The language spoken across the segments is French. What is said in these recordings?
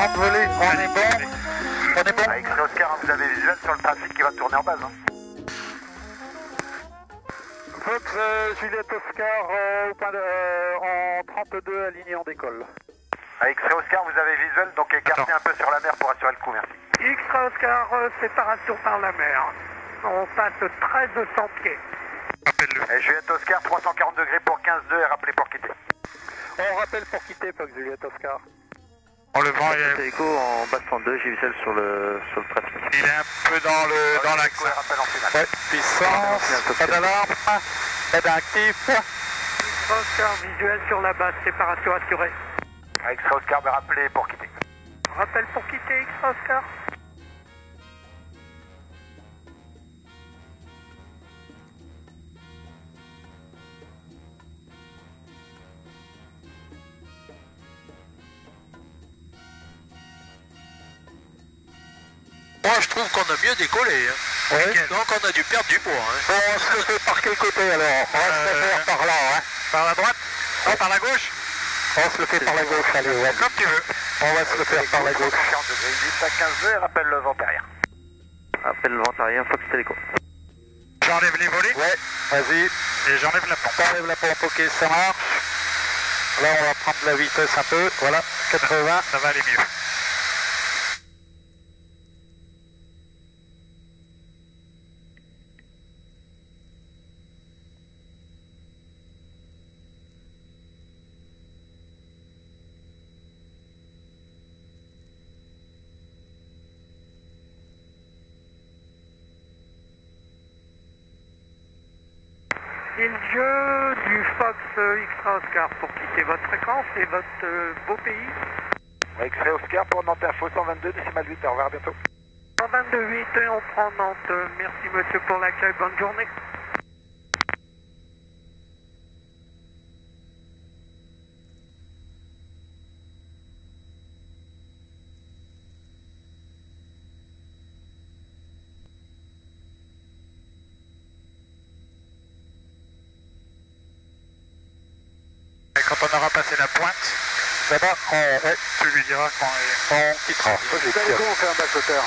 renvelé, on est bon. On est bon. Avec X-Oscar, vous avez visuel sur le trafic qui va tourner en base. Hein. Fox Juliet Oscar en 32 aligné en décolle. Avec X-Oscar, vous avez visuel, donc écartez un peu sur la mer pour assurer le coup, merci. X-Oscar, séparation par la mer. On passe 1300 pieds. Rappelle-le. Juliet Oscar, 340 degrés pour 15-2 et rappelez pour quitter. On rappelle pour quitter, Fox Juliet Oscar. En le vent, il est... Écho en bas 32, j'ai visuel sur le trafic. Il est un peu dans l'axe. Ouais, puissance, pas d'alarme, aide actif. X-Oscar, visuel sur la base, séparation assurée. X-Oscar, me rappelez pour quitter. Rappel pour quitter, X-Oscar. Moi je trouve qu'on a mieux décollé, hein. Oui. Donc on a dû perdre du poids. Hein. Bon, on se le fait par quel côté alors? On se le fait par là, hein. Par la droite? Ou par la gauche? On se le fait par la gauche, allez, ouais. Comme tu veux. On va se le faire par la gauche. 40 degrés, 10 à 15 degrés, rappelle le vent arrière. Rappelle le vent arrière, Fox Téléco. J'enlève les volets? Ouais, vas-y. Et j'enlève la pompe. J'enlève la pompe, ok, ça marche. Là on va prendre la vitesse un peu, voilà, 80. Ça va aller mieux. Jeu du Fox X-Oscar pour quitter votre fréquence et votre beau pays. X-Oscar pour Nantes Info 122, décimal 8, au revoir, à bientôt. 122.8 et on prend Nantes. Merci monsieur pour l'accueil, bonne journée. Quand on aura passé la pointe, là-bas, tu lui diras qu'on quittera. Téléco, on fait un basse-hauteur.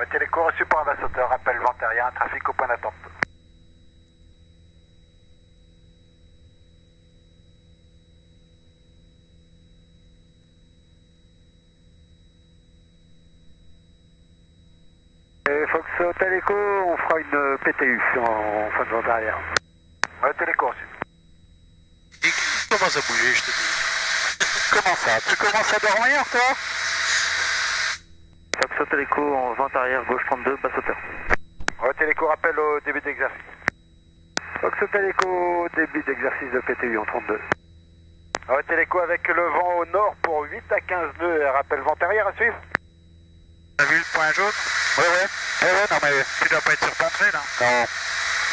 Ouais, Téléco, reçu pour un basse-hauteur. Rappel vent arrière, un trafic au point d'attente. Fox Téléco, on fera une PTU en fin de vent arrière. Ouais, Téléco, reçu. À bouger, je te dis. Comment ça? Tu commences à dormir, toi? Fox Téléco en vent arrière, gauche 32, basse hauteur. Ouais, Téléco, rappel au début d'exercice. Fox Téléco, début d'exercice de PTU en 32. Ouais, Téléco avec le vent au nord pour 8 à 15-2, rappel vent arrière à suivre. T'as vu le point jaune? Ouais. Ouais, non mais tu dois pas être surmontré là. Non.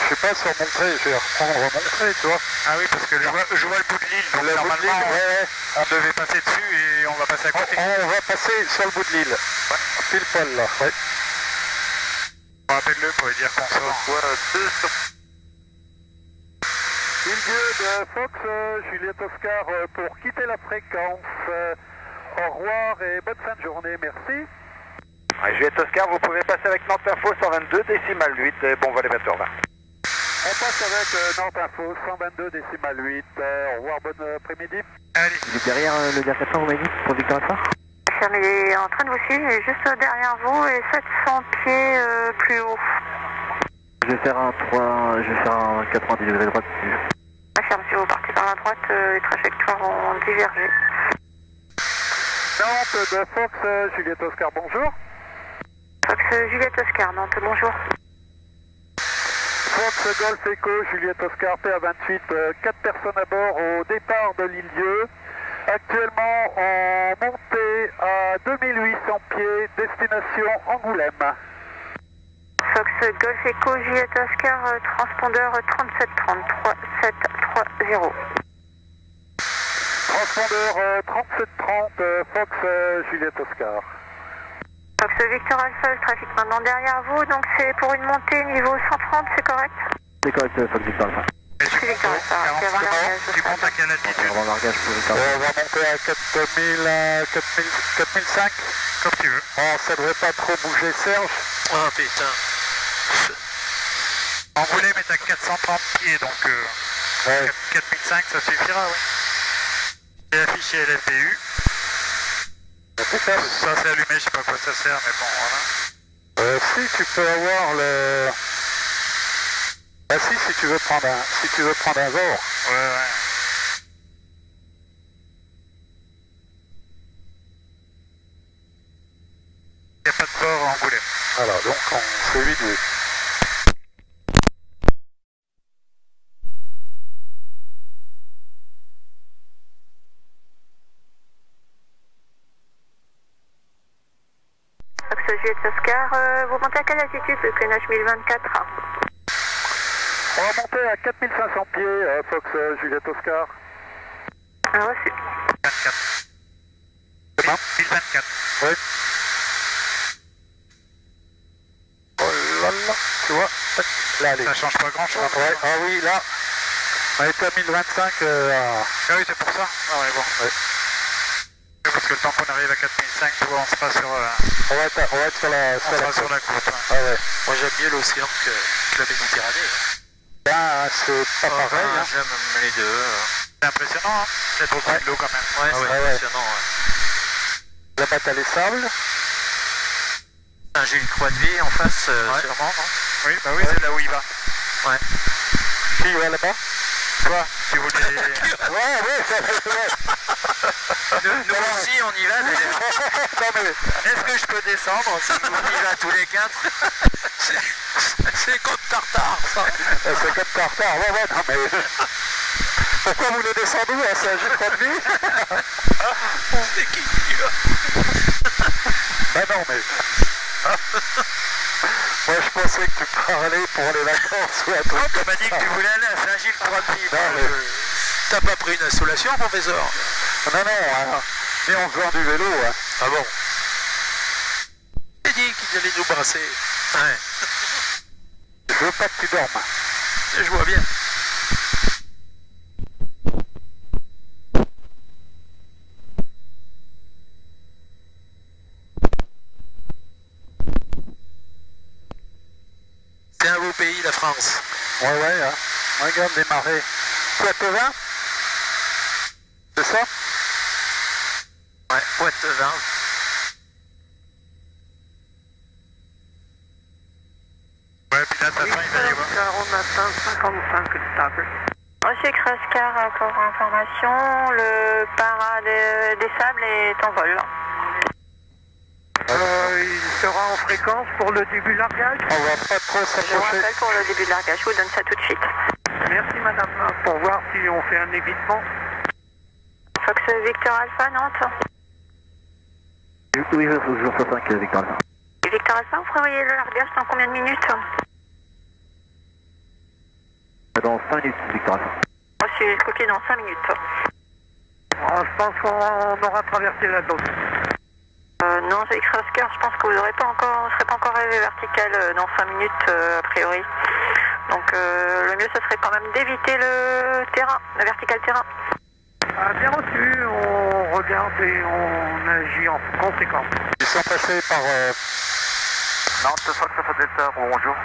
Je sais pas si remontrer, je vais reprendre remontrer, tu vois. Ah oui, parce que je vois le bout de l'île, donc normalement, on devait passer dessus et on va passer à côté. On va passer sur le bout de l'île, pile poil là, ouais. Rappelle-le pour lui dire qu'on sort. Une de Fox, Juliet Oscar pour quitter la fréquence. Au revoir et bonne fin de journée, merci. Juliet Oscar, vous pouvez passer avec Nantes Info 122, décimal 8, et bon, on va aller bientôt, au revoir. On passe avec Nantes Info, 122 décimal 8, au revoir, bon après-midi. Allez. Vous êtes derrière le DA 400, vous m'avez dit, pour Victor Alpha? On est en train de vous suivre, juste derrière vous, et 700 pieds plus haut. Je vais faire un 90 degrés droite dessus. Affirme, si vous partez par la droite, les trajectoires ont divergé. Nantes de Fox, Juliet Oscar, bonjour. Fox Juliet Oscar, Nantes, bonjour. Fox Golf Echo, Juliet Oscar, PA-28, 4 personnes à bord au départ de l'île-Dieu. Actuellement en montée à 2800 pieds, destination Angoulême. Fox Golf Echo, Juliet Oscar, transpondeur 3730. Transpondeur 3730, Fox Juliet Oscar. Fox Victor Alpha, le trafic maintenant derrière vous, donc c'est pour une montée niveau 130, c'est correct? C'est correct, Fox Victor Alpha. Victor Alpha, tu vas avoir largage. Tu comptes à quelle altitude? On va monter à 4005. Comme tu veux. Oh, ça devrait pas trop bouger, Serge. Oh putain. Angoulême est à 430 pieds, donc ouais. 4005, ça suffira, oui. J'ai affiché LFPU. Ça c'est allumé, je sais pas à quoi ça sert, mais bon, voilà. Si tu peux avoir le... Bah si tu veux prendre un... Si tu veux prendre un bord. Ouais. Il n'y a pas de bord en Angoulême. Voilà, donc on fait 8 minutes. Juliet Oscar, vous montez à quelle altitude, le QNH 1024? On va monter à 4500 pieds, Fox Juliet Oscar. Reçu. 24. C'est bon ? 1024. Oui. Oh là là, tu vois, là, ça change pas grand chose. Ouais. Ah oui, là, on est à 1025. Ah oui, c'est pour ça. Ah ouais, bon. Ouais. Parce que le temps qu'on arrive à 4005, tu vois, on sera sur, on va être sur la côte. Hein. Ah ouais. Moi j'aime mieux l'océan que la Méditerranée. Ben hein. C'est pas pareil. Hein. J'aime les deux. C'est impressionnant, hein. C'est trop de l'eau quand même. Ouais, ah, c'est impressionnant. Ouais. Là-bas t'as les Sables. Saint-Gilles-Croix-de-Vie en face, sûrement, non? Oui, bah oui, c'est là où il va. Ouais. Qui va là-bas? Toi, tu voulais... ouais, ça va, Nous aussi, on y va, mais... Est-ce que je peux descendre si on y va tous les quatre? C'est comme Tartare, ça. C'est comme Tartare, ouais, non, mais... Pourquoi vous voulez descendre où, hein? C'est un jeu de produit. C'est qui Ben non, mais... Moi je pensais que tu parlais pour les vacances ou un truc. Tu m'as dit que tu voulais aller à Saint-Gilles-Croix-de-Vie. T'as pas pris une installation, professeur? Non, mais on vend du vélo. Hein. Ah bon? J'ai dit qu'ils allaient nous brasser. Ouais. Je veux pas que tu dormes. Je vois bien. C'est un beau pays, la France. Ouais, hein. Regarde les marais. Poitevin? C'est ça? Ouais, Poitevin. Ouais, puis là, ça va, il va y avoir. Au matin, 55 stable. Monsieur Kraskar, pour information, le para des Sables est en vol. Il sera en fréquence pour le début de largage. On va pas trop s'approcher. Je rappelle pour le début de largage, je vous donne ça tout de suite. Merci madame, pour voir si on fait un évitement. Fox Victor Alpha, Nantes. Oui, toujours 65 Victor Alpha. Victor Alpha, vous prévoyez le largage dans combien de minutes? Dans 5 minutes, Victor Alpha. Moi, je suis coqué dans 5 minutes. Je pense qu'on aura traversé la dose. Non, X-Oscar, je pense que vous n'aurez pas encore, vous serez pas encore arrivé vertical dans 5 minutes a priori. Donc le mieux, ce serait quand même d'éviter le terrain, le vertical terrain. Bien reçu, on regarde et on agit en conséquence. Ils sont passés par Nantes, Fox Delta, bonjour.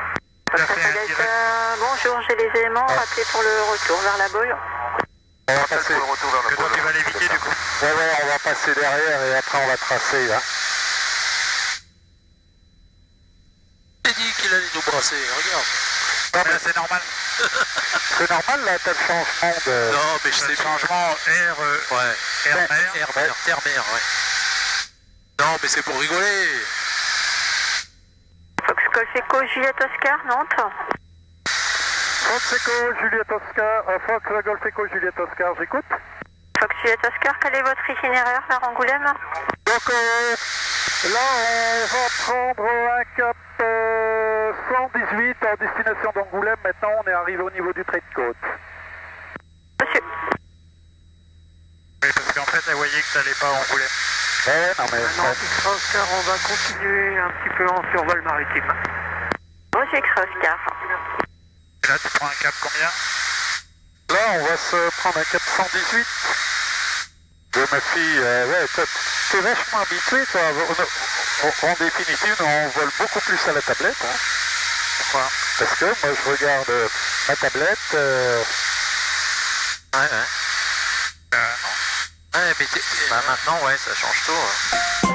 Fox Delta, bonjour, j'ai les éléments, rappelez pour le retour vers la boule. On va passer le retour vers le pôle. Tu vas l'éviter du coup. Ouais, on va passer derrière et après on va tracer là. J'ai dit qu'il allait nous brasser, regarde. Non mais c'est normal. C'est normal là, t'as le changement de... Non mais je sais pas. Changement terre-mer, ouais. Non mais c'est pour rigoler. Fox Golf Echo, Juliet Oscar, Nantes. Fox Echo, Juliet Oscar, Fox Golf Echo, Juliet Oscar, j'écoute. Fox Juliet Oscar, quel est votre itinéraire vers Angoulême? Donc là on va prendre un cap 118 en destination d'Angoulême, maintenant on est arrivé au niveau du trait de côte. Monsieur. Oui, parce qu'en fait elle voyait que ça n'allait pas à Angoulême. Non, Fox Oscar, on va continuer un petit peu en survol maritime. Monsieur Kraskar. Et là, tu prends un cap combien? là, on va se prendre un 418. Je me suis... ouais, t'es vachement habitué, toi. En définitive, on vole beaucoup plus à la tablette. Hein. Enfin, parce que moi, je regarde ma tablette. Ouais, ouais. Ouais, mais bah, maintenant, ouais, ça change tout. Hein.